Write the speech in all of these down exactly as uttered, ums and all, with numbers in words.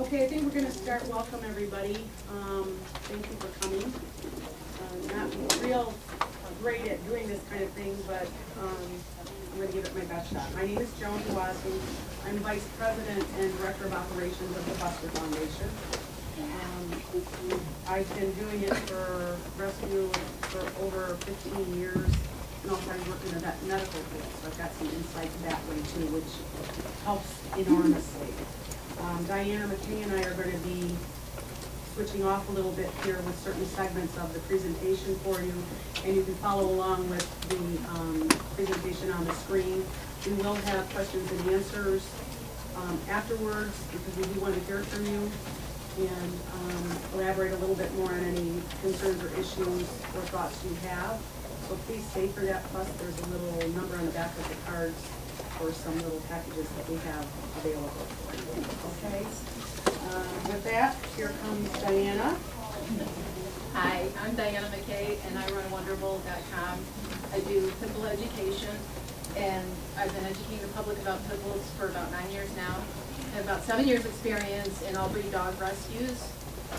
Okay, I think we're going to start. Welcome, everybody. Um, thank you for coming. I'm not real great at doing this kind of thing, but um, I'm going to give it my best shot. My name is Joanie Wazney. I'm Vice President and Director of Operations of the Buster Foundation. Um, I've been doing it for rescue for over fifteen years, and also I work in the vet medical field, so I've got some insight that way too, which helps enormously. Um, Diana McKay and I are going to be switching off a little bit here with certain segments of the presentation for you, and you can follow along with the um, presentation on the screen. We will have questions and answers um, afterwards, because we do want to hear from you and um, elaborate a little bit more on any concerns or issues or thoughts you have. So please stay for that. Plus, there's a little number on the back of the cards or some little packages that we have available for you. Okay. Uh, with that, here comes Diana. Hi, I'm Diana McKay, and I run wonderbull dot com. I do pit bull education, and I've been educating the public about pit bulls for about nine years now. I have about seven years experience in all breed dog rescues,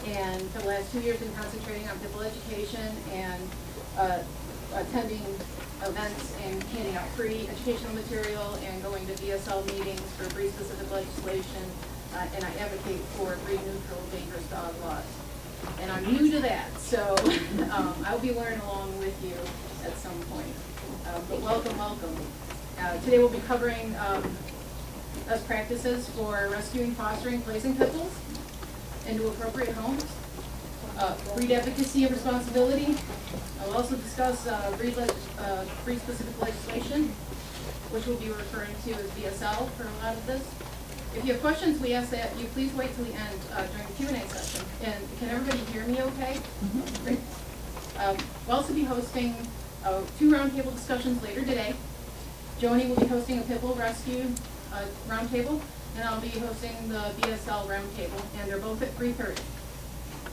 and for the last two years been concentrating on pit bull education and uh, attending events and handing out free educational material and going to B S L meetings for breed specific legislation, uh, and I advocate for breed neutral dangerous dog laws. And I'm new to that, so um, I'll be learning along with you at some point. Uh, but welcome, welcome. Uh, today we'll be covering um, best practices for rescuing, fostering, placing pit bulls into appropriate homes, uh, breed advocacy and responsibility. I'll also discuss uh, breed, uh, breed-specific legislation, which we'll be referring to as B S L for a lot of this. If you have questions, we ask that you please wait till the end uh, during the Q and A session. And can everybody hear me okay? Mm-hmm. Great. Um, we'll also be hosting uh, two roundtable discussions later today. Joanie will be hosting a pit bull rescue Uh, roundtable, and I'll be hosting the B S L roundtable, and they're both at three thirty,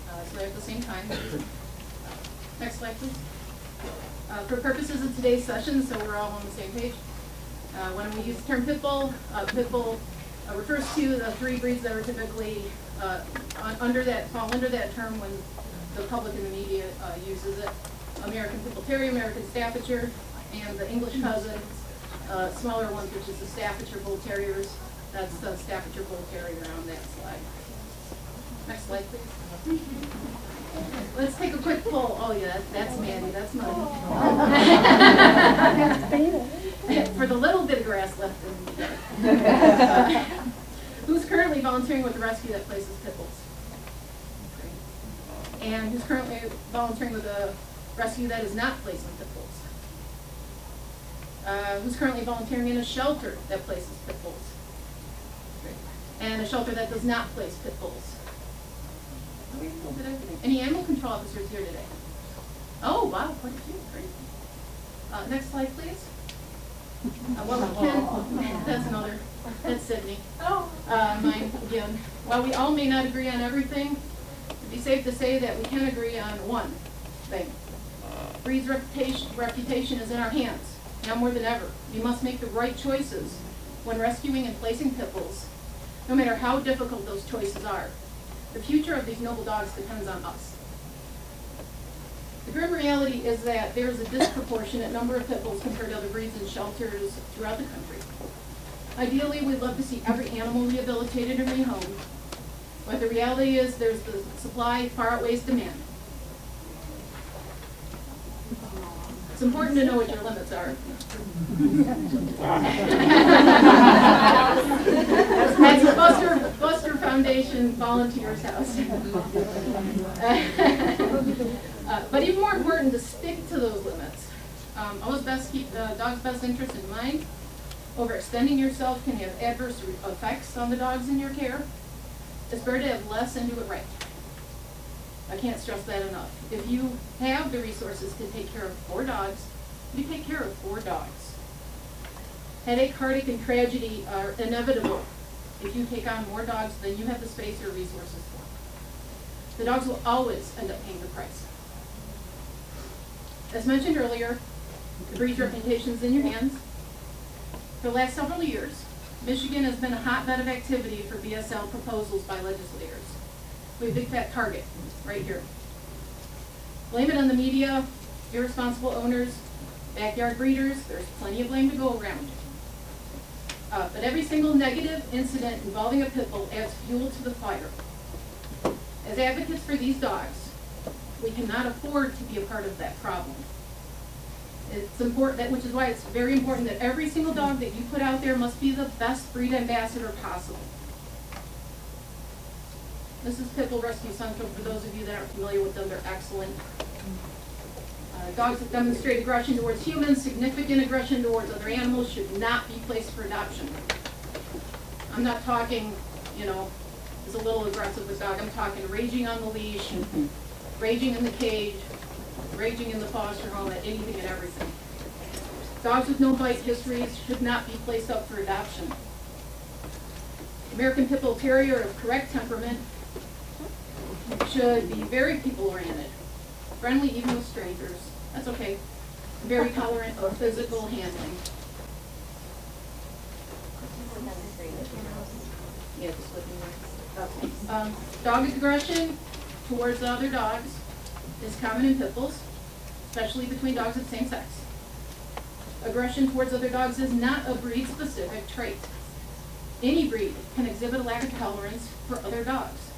uh, so they're at the same time. Next slide, please. Uh, for purposes of today's session, so we're all on the same page, uh, when we use the term pit bull, uh, pit bull uh, refers to the three breeds that are typically uh, on, under that fall under that term when the public and the media uh, uses it: American Pitbull Terrier, American Staffordshire, and the English cousin. Uh, smaller ones, which is the Staffordshire Bull Terriers. That's the Staffordshire Bull Terrier on that slide. Next slide, please. Let's take a quick poll. Oh, yeah, that's, that's Mandy. That's mine. Oh. For the little bit of grass left in the yard. Who's currently volunteering with a rescue that places pit bulls? And who's currently volunteering with a rescue that is not placing pit bulls? Uh, who's currently volunteering in a shelter that places pit bulls? And a shelter that does not place pit bulls? Any animal control officers here today? Oh, wow, quite a few. Great. Uh, next slide, please. Uh, well, we can, that's another, that's Sydney. Oh, uh, mine again. While we all may not agree on everything, it'd be safe to say that we can agree on one thing. Breed's reputation, reputation is in our hands. Now more than ever, we must make the right choices when rescuing and placing pit bulls, no matter how difficult those choices are. The future of these noble dogs depends on us. The grim reality is that there is a disproportionate number of pit bulls compared to other breeds and shelters throughout the country. Ideally, we'd love to see every animal rehabilitated and rehomed, but the reality is there's the supply far outweighs demand. It's important to know what your limits are. That's the Buster, Buster Foundation Volunteers House. uh, but even more important to stick to those limits. Um, always best keep the dog's best interest in mind. Overextending yourself can have adverse effects on the dogs in your care. It's better to have less and do it right. I can't stress that enough. If you have the resources to take care of four dogs, you take care of four dogs. Headache, heartache, and tragedy are inevitable if you take on more dogs than you have the space or resources for. The dogs will always end up paying the price. As mentioned earlier, the breed's reputation is in your hands. For the last several years, Michigan has been a hotbed of activity for B S L proposals by legislators. We have a big fat target right here. Blame it on the media, irresponsible owners, backyard breeders. There's plenty of blame to go around. Uh, but every single negative incident involving a pit bull adds fuel to the fire. As advocates for these dogs, we cannot afford to be a part of that problem. It's important, that, which is why it's very important that every single dog that you put out there must be the best breed ambassador possible. This is Pit Bull Rescue Central. For those of you that aren't familiar with them, they're excellent. Uh, dogs that demonstrate aggression towards humans, significant aggression towards other animals, should not be placed for adoption. I'm not talking, you know, is a little aggressive with dog. I'm talking raging on the leash, raging in the cage, raging in the foster home, at anything and everything. Dogs with no bite histories should not be placed up for adoption. American Pit Bull Terrier of correct temperament should be very people-oriented, friendly even with strangers. That's okay. Very tolerant of physical handling. Yeah, just looking there. Um, dog aggression towards other dogs is common in pit bulls, especially between dogs of the same sex. Aggression towards other dogs is not a breed-specific trait. Any breed can exhibit a lack of tolerance for other dogs.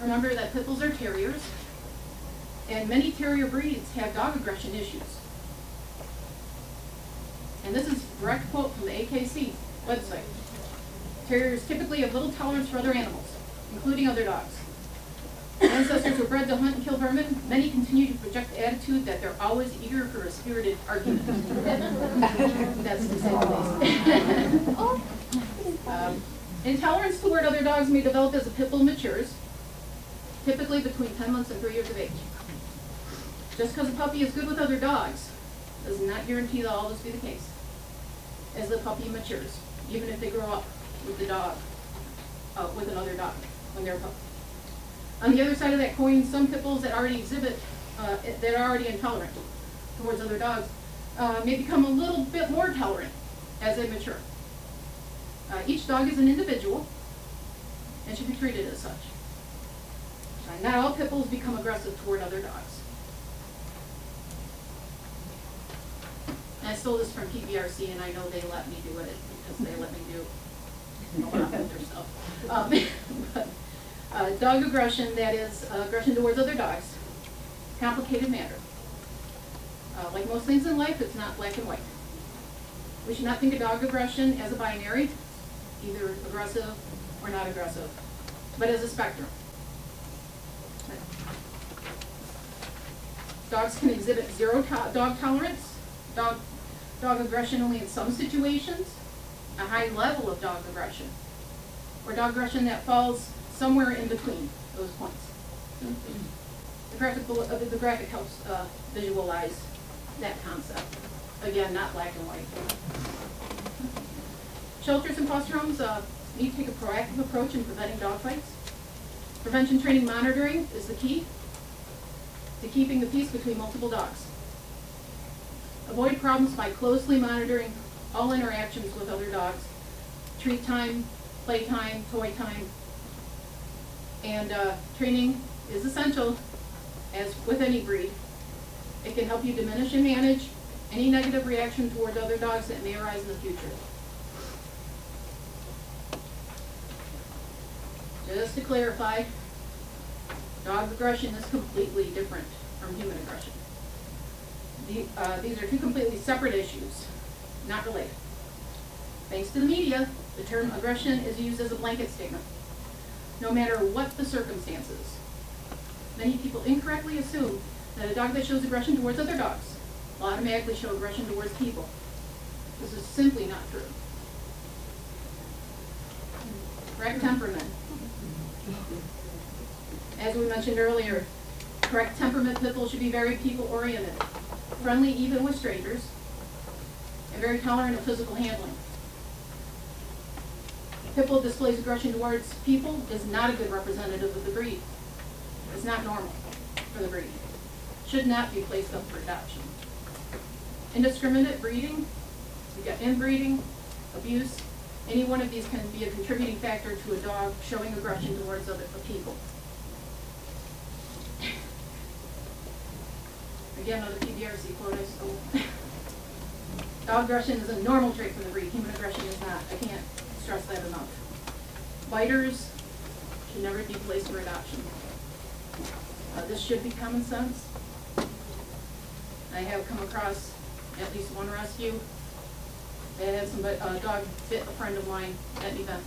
Remember that pit bulls are terriers, and many terrier breeds have dog aggression issues. And this is a direct quote from the A K C website. Terriers typically have little tolerance for other animals, including other dogs. Ancestors were bred to hunt and kill vermin. Many continue to project the attitude that they're always eager for a spirited argument. That's the same place. um, intolerance toward other dogs may develop as a pit bull matures, typically between ten months and three years of age. Just because a puppy is good with other dogs does not guarantee that'll always be the case as the puppy matures, even if they grow up with the dog, uh, with another dog when they're a puppy. On the other side of that coin, some pit bulls that already exhibit, uh, that are already intolerant towards other dogs, uh, may become a little bit more tolerant as they mature. Uh, each dog is an individual and should be treated as such. Uh, not all pit bulls become aggressive toward other dogs. And I stole this from P B R C, and I know they let me do it because they let me do a lot of their stuff. Um, but, Uh, dog aggression, that is uh, aggression towards other dogs, complicated matter. Uh, like most things in life, it's not black and white. We should not think of dog aggression as a binary, either aggressive or not aggressive, but as a spectrum. Dogs can exhibit zero to dog tolerance, dog, dog aggression only in some situations, a high level of dog aggression, or dog aggression that falls somewhere in between those points. The graphic, uh, the graphic helps uh, visualize that concept. Again, not black and white. Shelters and foster homes uh, need to take a proactive approach in preventing dog fights. Prevention training monitoring is the key to keeping the peace between multiple dogs. Avoid problems by closely monitoring all interactions with other dogs. Treat time, play time, toy time. And uh, training is essential, as with any breed. It can help you diminish and manage any negative reaction towards other dogs that may arise in the future. Just to clarify, dog aggression is completely different from human aggression. The, uh, these are two completely separate issues, not related. Thanks to the media, the term aggression is used as a blanket statement, no matter what the circumstances. Many people incorrectly assume that a dog that shows aggression towards other dogs will automatically show aggression towards people. This is simply not true. Correct temperament. As we mentioned earlier, correct temperament pit bulls should be very people-oriented, friendly even with strangers, and very tolerant of physical handling. Pit bull displays aggression towards people is not a good representative of the breed. It's not normal for the breed. Should not be placed up for adoption. Indiscriminate breeding, we've got inbreeding, abuse, Any one of these can be a contributing factor to a dog showing aggression towards other people. Again, on the P B R C quote I stole. Dog aggression is a normal trait for the breed. Human aggression is not. I can't stress that enough. Biters should never be placed for adoption. Uh, this should be common sense. I have come across at least one rescue. They had some uh, dog bit a friend of mine at an event,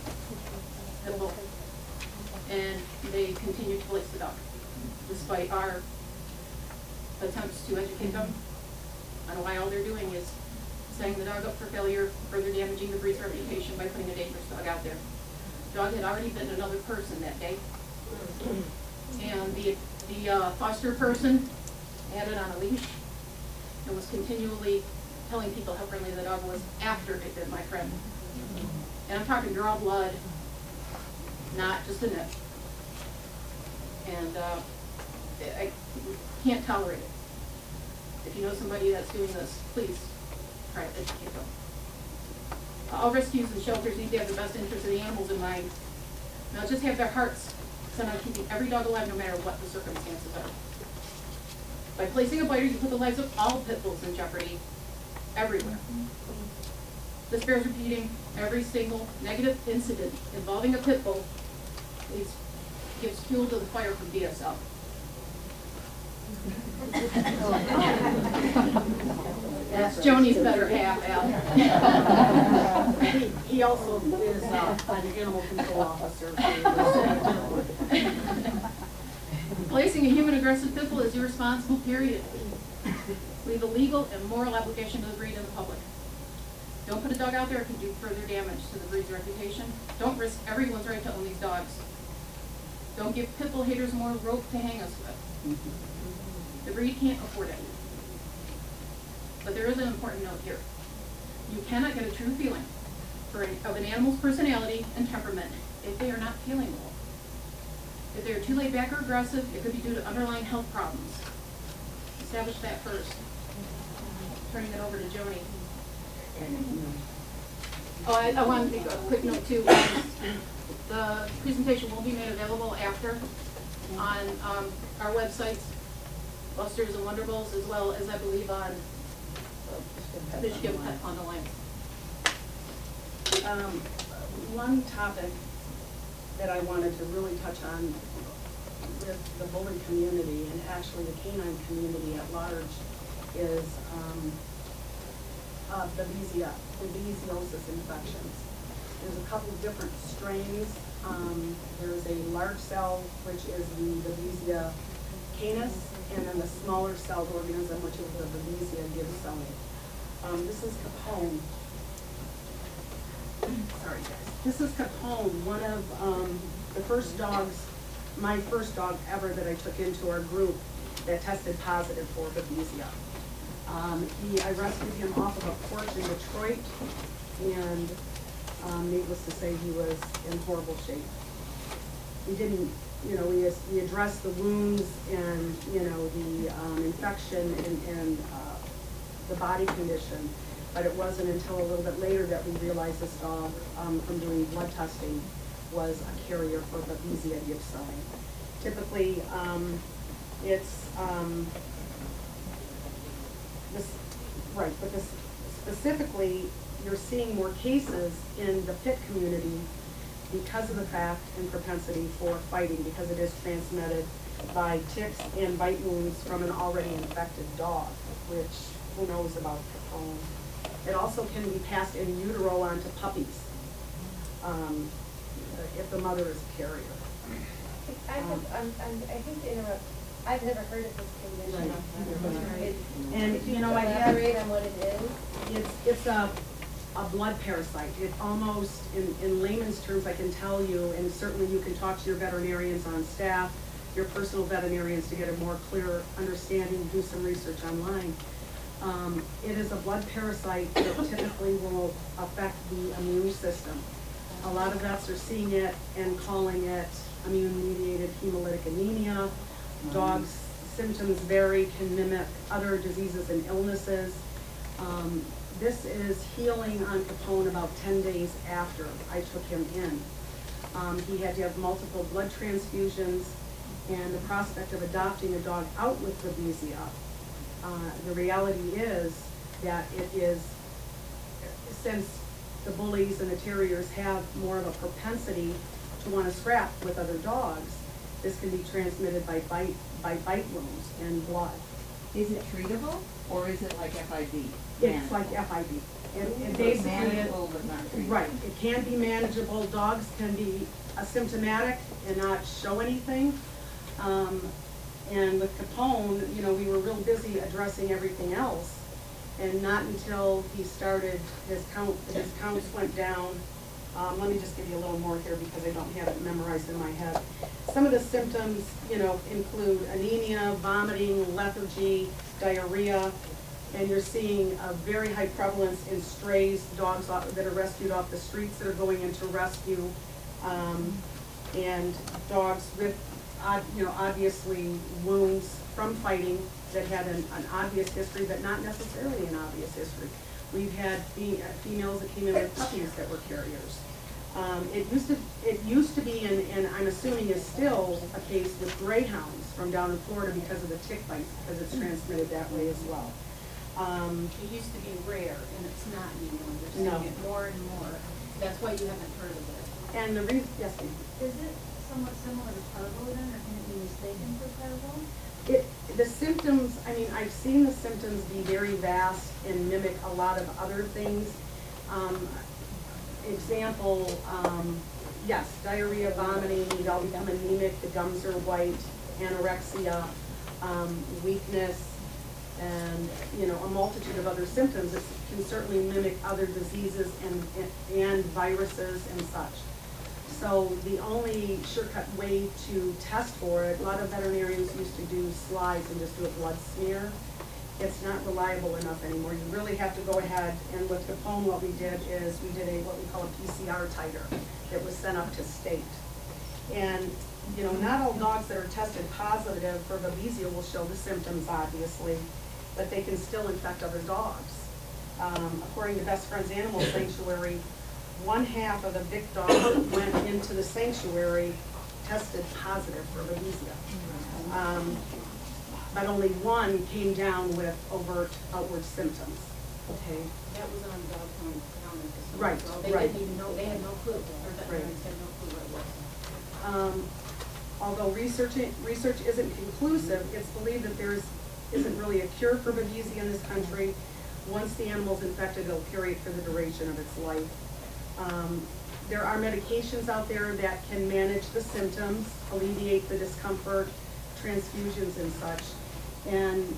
Pit Bull, and they continued to place the dog despite our attempts to educate them on why all they're doing is setting the dog up for failure, further damaging the breed's reputation by putting a dangerous dog out there. The dog had already bitten another person that day, and the the uh, foster person had it on a leash and was continually telling people how friendly the dog was after it bit my friend. And I'm talking draw blood, not just a nip. And uh, I can't tolerate it. If you know somebody that's doing this, please try to educate them. All rescues and shelters need to have the best interests of the animals in mind. Not just have their hearts set on keeping every dog alive no matter what the circumstances are. By placing a biter, you put the lives of all pit bulls in jeopardy. Everywhere. This bears repeating. Every single negative incident involving a pit bull is, gives fuel to the fire from B S L. That's Joanie's better half, Al. He also is uh, an animal control officer. Placing a human aggressive pit bull is irresponsible, period. Leave a legal and moral obligation to the breed and the public. Don't put a dog out there that can do further damage to the breed's reputation. Don't risk everyone's right to own these dogs. Don't give pit bull haters more rope to hang us with. The breed can't afford it. But there is an important note here. You cannot get a true feeling for an, of an animal's personality and temperament if they are not feeling well. If they are too laid back or aggressive, it could be due to underlying health problems. Establish that first. Turning it over to Joanie. Oh, I, I wanted to make a quick note too. The presentation will be made available after on um, our websites, Buster's and Wonderbulls, as well as I believe on Michigan Pet on the line. Um, one topic that I wanted to really touch on with the bully community and actually the canine community at large is um, uh, Babesia, babesiosis infections. There's a couple different strains. Um, there's a large cell, which is the Babesia canis, and then the smaller celled organism, which is the Babesia gibsoni. Um, this is Capone. Sorry, guys. This is Capone, one of um, the first dogs. My first dog ever that I took into our group that tested positive for Babesia. Um, he, I rescued him off of a porch in Detroit, and um, needless to say, he was in horrible shape. We didn't, you know, we, we addressed the wounds and, you know, the um, infection and, and uh, the body condition, but it wasn't until a little bit later that we realized this dog, um, from doing blood testing, was a carrier for Babesia gibsoni. Typically, um, it's um, this, right, but this specifically, you're seeing more cases in the pit community because of the fact and propensity for fighting, because it is transmitted by ticks and bite wounds from an already infected dog, which who knows about Capone. It also can be passed in utero onto puppies. Um, if the mother is a carrier. I, have, um, I'm, I'm, I hate to interrupt, I've never heard of this condition. Right. It, and you, you know, I have... on what it is? It's, it's a, a blood parasite. It almost, in, in layman's terms, I can tell you, and certainly you can talk to your veterinarians on staff, your personal veterinarians to get a more clear understanding, do some research online. Um, it is a blood parasite that typically will affect the immune system. A lot of vets are seeing it and calling it immune-mediated hemolytic anemia. Dogs' symptoms vary, can mimic other diseases and illnesses. Um, This is healing on Capone about ten days after I took him in. Um, he had to have multiple blood transfusions, and the prospect of adopting a dog out with Babesia, uh, the reality is that it is, since the bullies and the terriers have more of a propensity to want to scrap with other dogs, this can be transmitted by bite, by bite wounds and blood. Is it treatable, or is it like F I V? It's like F I V. It, it basically manageable, but not treatable. Right. It can be manageable. Dogs can be asymptomatic and not show anything. Um, and with Capone, you know, we were real busy addressing everything else, and not until he started, his count, his counts went down. Um, let me just give you a little more here because I don't have it memorized in my head. Some of the symptoms, you know, include anemia, vomiting, lethargy, diarrhea, and you're seeing a very high prevalence in strays, dogs that are rescued off the streets that are going into rescue, um, and dogs with, you know, obviously wounds from fighting that had an, an obvious history, but not necessarily an obvious history. We've had fem females that came in with puppies that were carriers. Um, it used to, it used to be, and, and I'm assuming is still a case with greyhounds from down in Florida because of the tick bites, because it's transmitted that way as well. Um, it used to be rare, and it's not anymore. They're seeing no. it more and more. That's why you haven't heard of it. And the reason, yes, ma'am. Is it somewhat similar to parvo then, or can it be mistaken for parvo? It, the symptoms, I mean, I've seen the symptoms be very vast and mimic a lot of other things. Um, example, um, yes, diarrhea, vomiting, you all become anemic, the gums are white, anorexia, um, weakness, and, you know, a multitude of other symptoms that can certainly mimic other diseases and, and, and viruses and such. So the only sure-cut way to test for it, a lot of veterinarians used to do slides and just do a blood smear. It's not reliable enough anymore. You really have to go ahead, and with Capone, what we did is we did a what we call a P C R titer that was sent up to state. And, you know, not all dogs that are tested positive for Babesia will show the symptoms, obviously, but they can still infect other dogs. Um, according to Best Friends Animal Sanctuary, one half of the Vic dogs went into the sanctuary tested positive for Babesia. Um, but only one came down with overt outward symptoms. Okay. That was on dog pound counter. Right, well, they right. Didn't even know, they had no clue. Or that right. had no clue what it was. Um, although research, research isn't conclusive, it's believed that there isn't really a cure for Babesia in this country. Once the animal's infected, it'll carry it for the duration of its life. Um, there are medications out there that can manage the symptoms, alleviate the discomfort, transfusions and such. And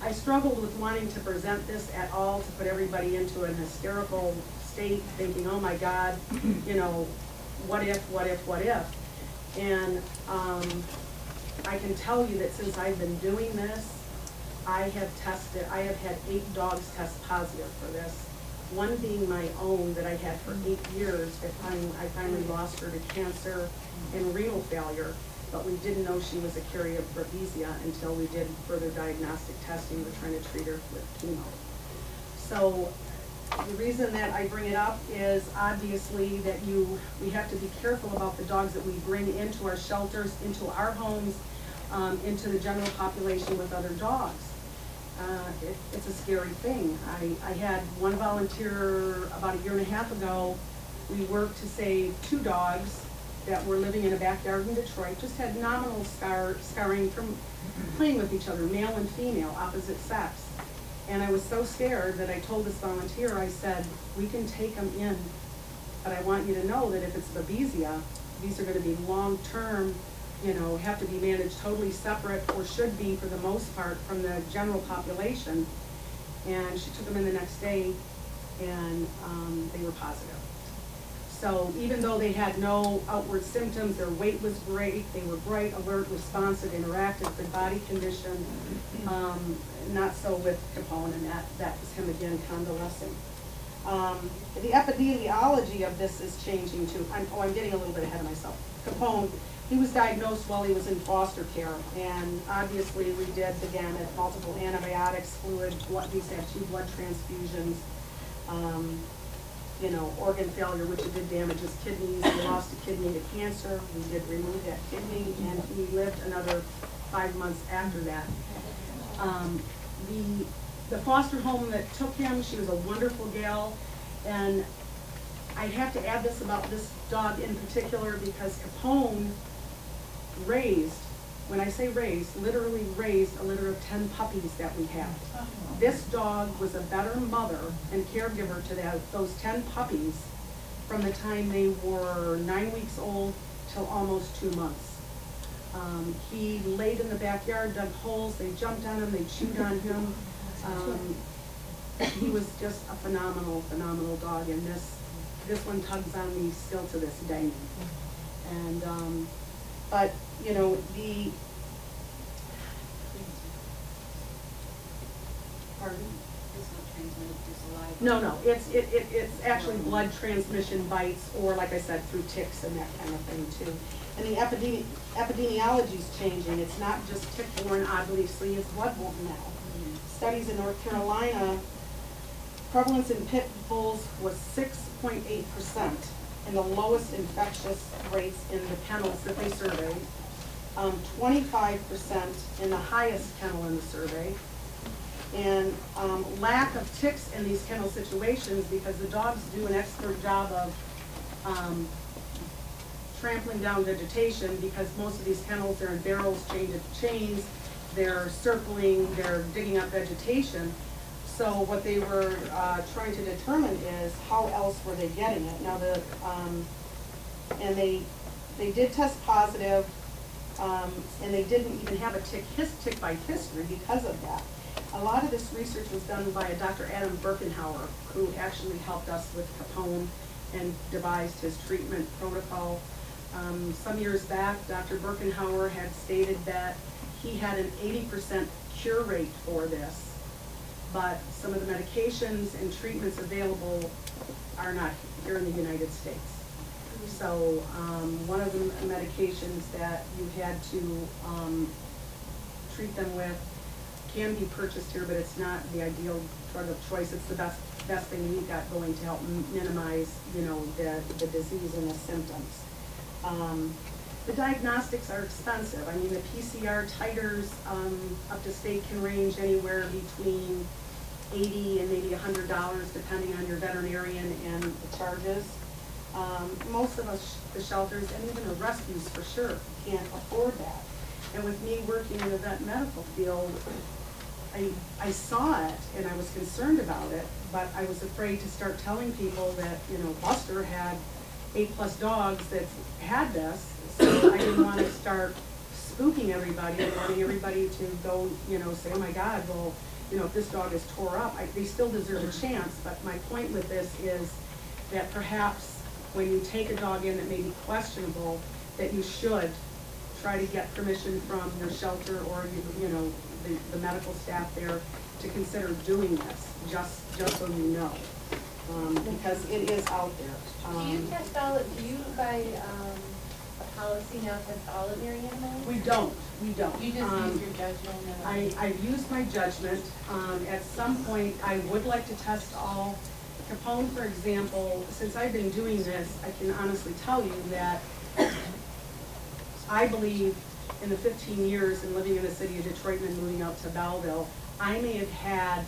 I struggled with wanting to present this at all, to put everybody into an hysterical state, thinking, oh my God, you know, what if, what if, what if? And um, I can tell you that since I've been doing this, I have tested, I have had eight dogs test positive for this. One being my own that I had for eight years, that finally, I finally lost her to cancer and renal failure, but we didn't know she was a carrier of Babesia until we did further diagnostic testing. We're trying to treat her with chemo. So the reason that I bring it up is obviously that you, we have to be careful about the dogs that we bring into our shelters, into our homes, um, into the general population with other dogs. Uh, it, it's a scary thing. I, I had one volunteer about a year and a half ago. We worked to save two dogs that were living in a backyard in Detroit, just had nominal scar, scarring from playing with each other, male and female, opposite sex. And I was so scared that I told this volunteer, I said, we can take them in, but I want you to know that if it's Babesia, these are going to be long-term, you know, have to be managed totally separate, or should be for the most part, from the general population. And she took them in the next day, and um, they were positive. So even though they had no outward symptoms, their weight was great, they were bright, alert, responsive, interactive, good body condition, um, not so with Capone, and that, that was him again convalescing. Um, the epidemiology of this is changing too. I'm, oh, I'm getting a little bit ahead of myself. Capone, he was diagnosed while he was in foster care, and obviously we did the gamut, multiple antibiotics, fluid, blood, these have two blood transfusions, um, you know, organ failure, which it did damage his kidneys. He lost a kidney to cancer. We did remove that kidney, and he lived another five months after that. Um, the the foster home that took him, she was a wonderful gal, and I have to add this about this dog in particular because Capone raised, when I say raised, literally raised a litter of ten puppies that we had. This dog was a better mother and caregiver to that, those ten puppies from the time they were nine weeks old till almost two months. Um, he laid in the backyard, dug holes, they jumped on him, they chewed on him. Um, he was just a phenomenal, phenomenal dog, and this this one tugs on me still to this day. And um, but you know the pardon? It's not transmitted through saliva. No, no, it's it, it it's actually blood transmission, bites, or like I said, through ticks and that kind of thing too. And the epidemi epidemiology is changing. It's not just tick-borne, obviously, it's blood-borne now. Studies in North Carolina, prevalence in pit bulls was six point eight percent, and the lowest infectious rates in the kennels that they surveyed, um, twenty-five percent in the highest kennel in the survey, and um, lack of ticks in these kennel situations because the dogs do an expert job of um, trampling down vegetation because most of these kennels are in barrels, chained to chains, they're circling, they're digging up vegetation. So what they were uh, trying to determine is how else were they getting it. Now the, um, and they, they did test positive, um, and they didn't even have a tick his, tick bite history because of that. A lot of this research was done by a Doctor Adam Birkenhauer, who actually helped us with Capone and devised his treatment protocol. Um, some years back, Doctor Birkenhauer had stated that he had an eighty percent cure rate for this, but some of the medications and treatments available are not here in the United States. So um, one of the medications that you had to um, treat them with can be purchased here, but it's not the ideal drug of choice. It's the best best thing we got going to help minimize, you know, the, the disease and the symptoms. Um, The diagnostics are expensive. I mean, the P C R titers um, up to state can range anywhere between eighty dollars and maybe one hundred dollars, depending on your veterinarian and the charges. Um, most of us, the shelters and even the rescues for sure, can't afford that. And with me working in the vet medical field, I, I saw it and I was concerned about it, but I was afraid to start telling people that, you know, Buster had eight plus dogs that had this. So I didn't want to start spooking everybody and wanting everybody to go, you know, say, oh my God, well, you know, if this dog is tore up, I, they still deserve a chance. But my point with this is that perhaps when you take a dog in that may be questionable, that you should try to get permission from your shelter or, you, you know, the, the medical staff there to consider doing this, just, just so you know, um, because it is out there. Um, do you test all of, do you by, um policy now for all of your animals? We don't. We don't. You just um, use your judgment? I, I've used my judgment. Um, at some point, I would like to test all. Capone, for example, since I've been doing this, I can honestly tell you that I believe in the fifteen years and living in the city of Detroit and moving out to Belleville, I may have had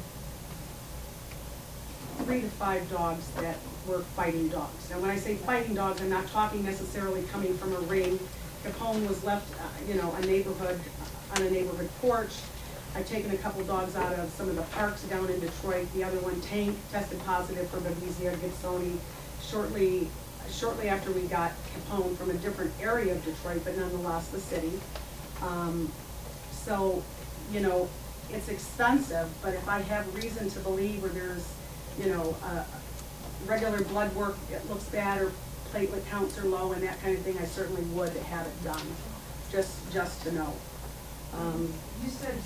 three to five dogs that were fighting dogs. And when I say fighting dogs, I'm not talking necessarily coming from a ring. Capone was left, uh, you know, a neighborhood, on a neighborhood porch. I've taken a couple dogs out of some of the parks down in Detroit. The other one, Tank, tested positive for Babesia gibsoni shortly, shortly after we got Capone from a different area of Detroit, but nonetheless the city. Um, so, you know, it's expensive, but if I have reason to believe or there's, you know, uh, regular blood work, it looks bad, or platelet counts are low, and that kind of thing, I certainly would have it done, just just to know. Um, you said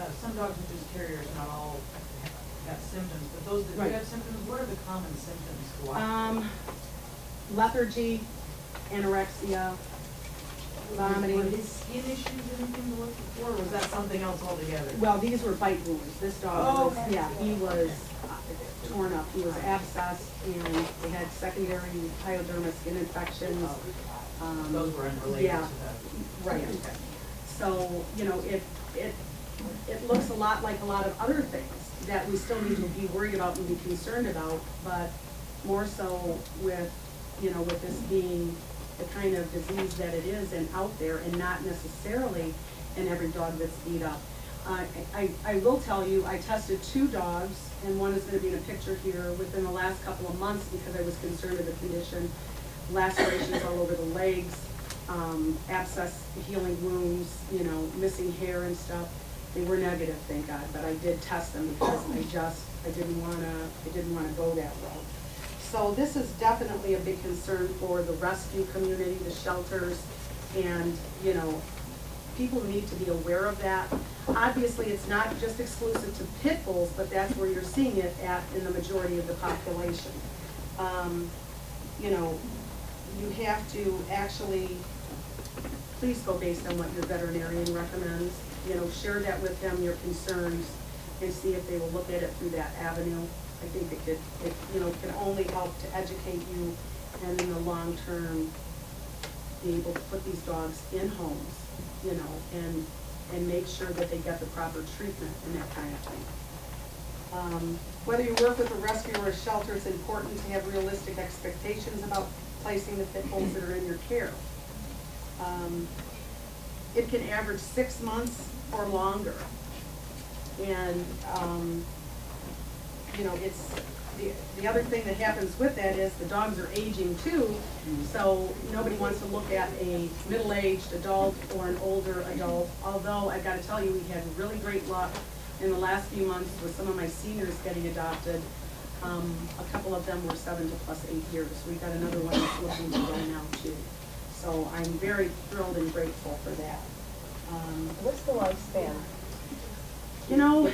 uh, some dogs with this terrier, not all have symptoms, but those that right. do have symptoms, what are the common symptoms to watch? Um, lethargy, anorexia, vomiting. Were his skin issues anything to look for, or was that something else altogether? Well, these were bite wounds. This dog, oh, was, okay. yeah, he was. Uh, torn up. He was abscessed, and they had secondary pyoderma skin infections. Um, Those were unrelated yeah, to that. Right. Okay. So, you know, it, it, it looks a lot like a lot of other things that we still need to be worried about and be concerned about, but more so with, you know, with this being the kind of disease that it is and out there, and not necessarily in every dog that's beat up. Uh, I, I will tell you, I tested two dogs, and one is going to be in a picture here, within the last couple of months because I was concerned with the condition. Lacerations all over the legs, um, abscess healing wounds, you know, missing hair and stuff. They were negative, thank God, but I did test them because I just, I didn't want to, I didn't want to go that route. So this is definitely a big concern for the rescue community, the shelters, and, you know, people need to be aware of that. Obviously, it's not just exclusive to pit bulls, but that's where you're seeing it at in the majority of the population. Um, you know, you have to actually, please go based on what your veterinarian recommends. You know, share that with them, your concerns, and see if they will look at it through that avenue. I think it could, it, you know, can only help to educate you, and in the long term, be able to put these dogs in homes, you know, and and make sure that they get the proper treatment and that kind of thing. Um, whether you work with a rescue or a shelter, it's important to have realistic expectations about placing the pit bulls that are in your care. Um, it can average six months or longer, and um, you know, it's the, the other thing that happens with that is the dogs are aging too, so nobody wants to look at a middle-aged adult or an older adult, although I gotta tell you, we had really great luck in the last few months with some of my seniors getting adopted. Um, a couple of them were seven to plus eight years. We got another one that's looking to go now too. So I'm very thrilled and grateful for that. Um, What's the lifespan? You know,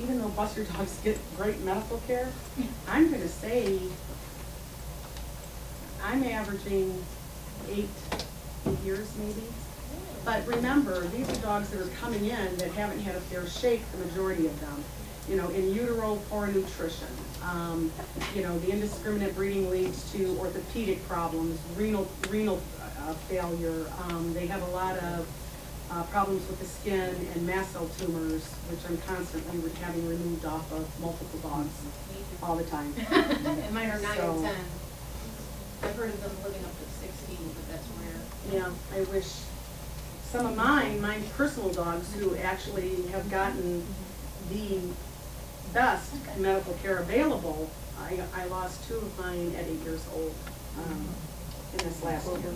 even though Buster dogs get great medical care, I'm going to say I'm averaging eight years maybe. But remember, these are dogs that are coming in that haven't had a fair shake, the majority of them. You know, in utero, poor nutrition. Um, you know, the indiscriminate breeding leads to orthopedic problems, renal, renal uh, failure. Um, they have a lot of Uh, problems with the skin and mast cell tumors, which I'm constantly having removed off of multiple dogs all the time. And mine are nine so, and ten. I've heard of them living up to sixteen, but that's rare. Yeah, I wish some of mine, my personal dogs, who actually have gotten the best medical care available, I, I lost two of mine at eight years old um, in this last year.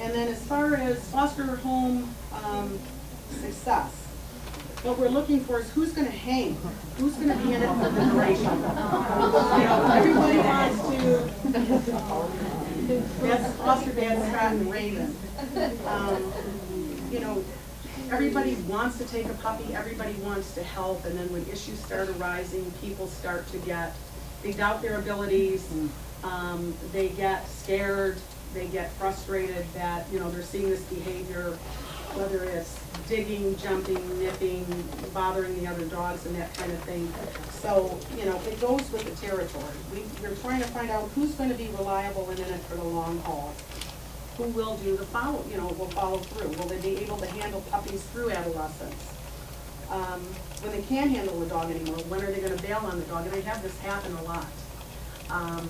And then as far as foster home um, success, what we're looking for is who's going to hang, who's going to be in it for the duration. You know, everybody wants to, that's foster dad, Scott, and Raven. Um, you know, everybody wants to take a puppy, everybody wants to help, and then when issues start arising, people start to get, they doubt their abilities, um, they get scared, they get frustrated that, you know, they're seeing this behavior, whether it's digging, jumping, nipping, bothering the other dogs and that kind of thing. So, you know, it goes with the territory. We, we're trying to find out who's going to be reliable and in it for the long haul. Who will do the follow, you know, will follow through. Will they be able to handle puppies through adolescence? Um, when they can't handle a dog anymore, when are they going to bail on the dog? And I have this happen a lot. Um,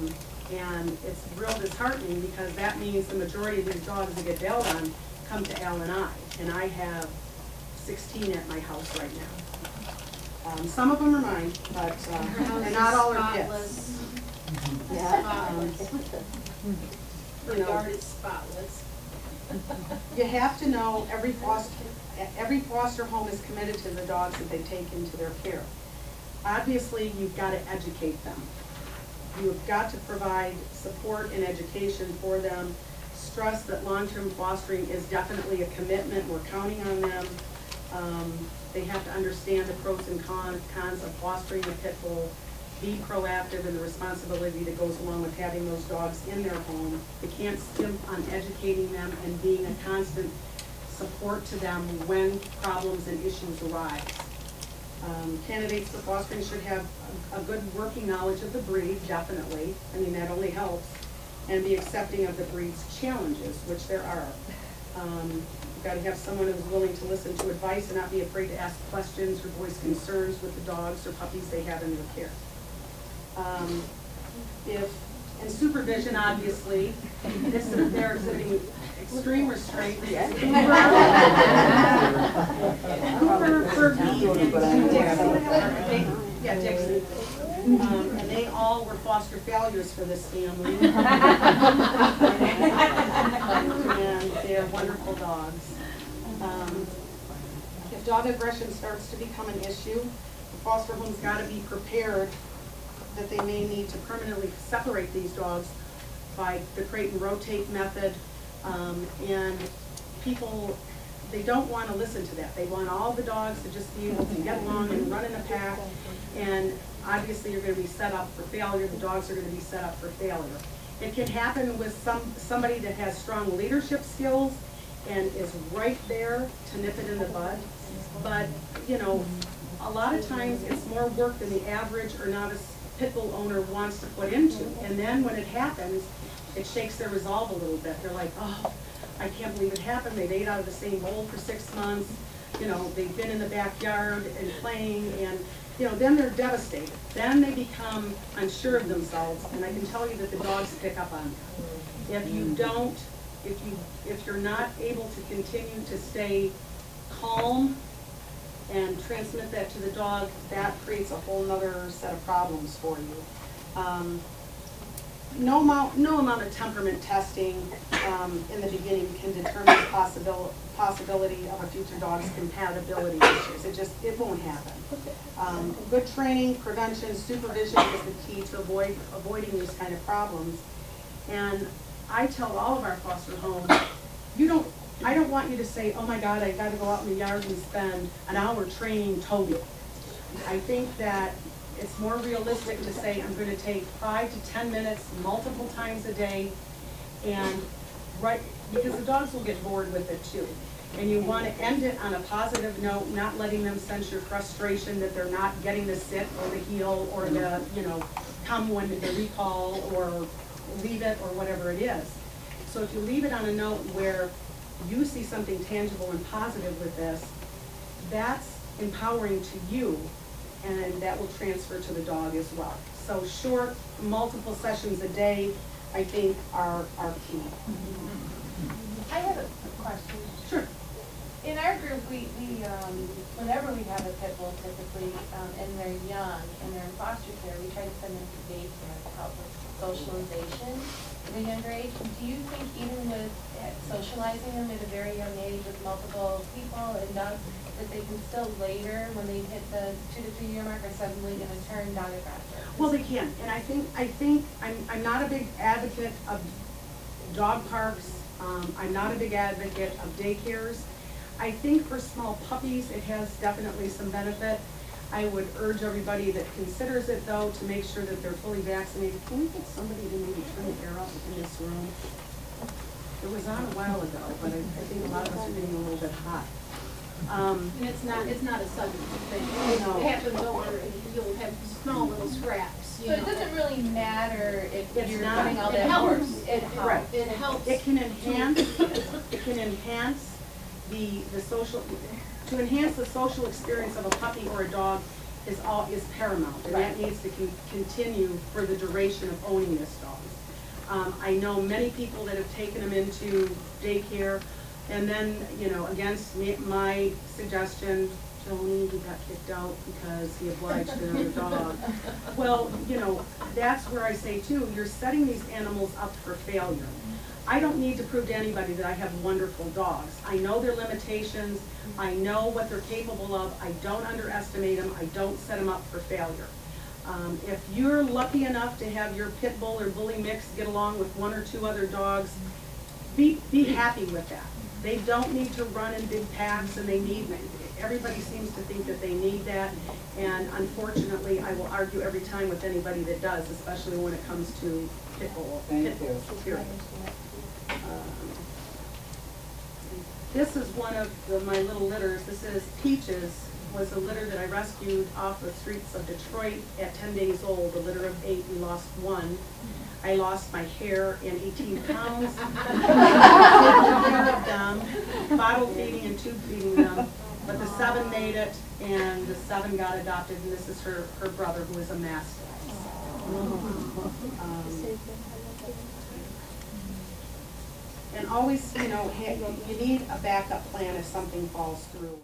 And it's real disheartening because that means the majority of these dogs that get bailed on come to Al and I. And I have sixteen at my house right now. Um, some of them are mine, but uh, and not all are kids. Yeah. Um, you know, the yard is spotless. You have to know every foster, every foster home is committed to the dogs that they take into their care. Obviously, you've got to educate them. You've got to provide support and education for them. Stress that long-term fostering is definitely a commitment. We're counting on them. Um, they have to understand the pros and cons, cons of fostering a pit bull, be proactive in the responsibility that goes along with having those dogs in their home. They can't skimp on educating them and being a constant support to them when problems and issues arise. Um, candidates for fostering should have a, a good working knowledge of the breed, definitely. I mean, that only helps. And be accepting of the breed's challenges, which there are. Um, you've got to have someone who's willing to listen to advice and not be afraid to ask questions or voice concerns with the dogs or puppies they have in their care. Um, if, and supervision, obviously, if they're exhibiting extreme restraint. Cooper, Fergie, and Dixon. Yeah, Dixon. Um, and they all were foster failures for this family. And they are wonderful dogs. Um, if dog aggression starts to become an issue, the foster home's got to be prepared that they may need to permanently separate these dogs by the crate and rotate method. Um, and people, they don't want to listen to that. They want all the dogs to just be able to get along and run in a pack. And obviously you're going to be set up for failure. The dogs are going to be set up for failure. It can happen with some somebody that has strong leadership skills and is right there to nip it in the bud. But, you know, a lot of times it's more work than the average or novice pit bull owner wants to put into. And then when it happens, it shakes their resolve a little bit. They're like, oh, I can't believe it happened. They've ate out of the same bowl for six months. You know, they've been in the backyard and playing, and, you know, then they're devastated. Then they become unsure of themselves, and I can tell you that the dogs pick up on that. If you don't, if, you, if you're not able to continue to stay calm and transmit that to the dog, that creates a whole other set of problems for you. Um, No amount, no amount of temperament testing um, in the beginning can determine the possibil possibility of a future dog's compatibility issues. It just, it won't happen. Um, good training, prevention, supervision is the key to avoid avoiding these kind of problems. And I tell all of our foster homes, you don't, I don't want you to say, oh my God, I got to go out in the yard and spend an hour training Toby. I think that it's more realistic to say I'm going to take five to ten minutes multiple times a day, and right, because the dogs will get bored with it too. And you want to end it on a positive note, not letting them sense your frustration that they're not getting the sit or the heel or the, you know, come when the recall or leave it or whatever it is. So if you leave it on a note where you see something tangible and positive with this, that's empowering to you, and that will transfer to the dog as well. So short, multiple sessions a day, I think, are, are key. I have a question. Sure. In our group, we, we um, whenever we have a pit bull, typically, um, and they're young, and they're in foster care, we try to send them to daycare to help with socialization at a younger age. Do you think even with socializing them at a very young age with multiple people and dogs, that they can still later, when they hit the two to three year mark, are suddenly going to turn dog aggressive? Well, they can, and I think I think I'm I'm not a big advocate of dog parks. Um, I'm not a big advocate of daycares. I think for small puppies, it has definitely some benefit. I would urge everybody that considers it though to make sure that they're fully vaccinated. Can we get somebody to maybe turn the air off in this room? It was on a while ago, but I, I think a lot of us are getting a little bit hot. Um, and it's not, it's not a sudden thing. You know, it happens over, you'll have small little scraps. You so know. It doesn't really matter if it's you're not, doing all it that helps. Work. It helps. Right. It helps. It can enhance. It can enhance the the social. To enhance the social experience of a puppy or a dog is all is paramount, and right. that needs to con continue for the duration of owning this dog. Um, I know many people that have taken them into daycare. And then, you know, against me, my suggestion, Joanie, he got kicked out because he obliged another dog. Well, you know, that's where I say, too, you're setting these animals up for failure. I don't need to prove to anybody that I have wonderful dogs. I know their limitations. I know what they're capable of. I don't underestimate them. I don't set them up for failure. Um, if you're lucky enough to have your pit bull or bully mix get along with one or two other dogs, be, be happy with that. They don't need to run in big packs, and they need, everybody seems to think that they need that, and unfortunately, I will argue every time with anybody that does, especially when it comes to pit bull. Pit bull security. Um, this is one of the, my little litters. This is Peaches, was a litter that I rescued off the streets of Detroit at ten days old, a litter of eight. We lost one. I lost my hair and eighteen pounds. them, bottle feeding and tube feeding them. But the seven made it, and the seven got adopted, and this is her, her brother, who is a mastiff. Um, and always, you know, you need a backup plan if something falls through.